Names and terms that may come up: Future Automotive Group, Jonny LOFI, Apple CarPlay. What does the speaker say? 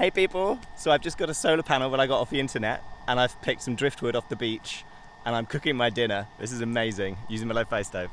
Hey people, so I've just got a solar panel that I got off the internet, and I've picked some driftwood off the beach, and I'm cooking my dinner. This is amazing, using my LOFI stove.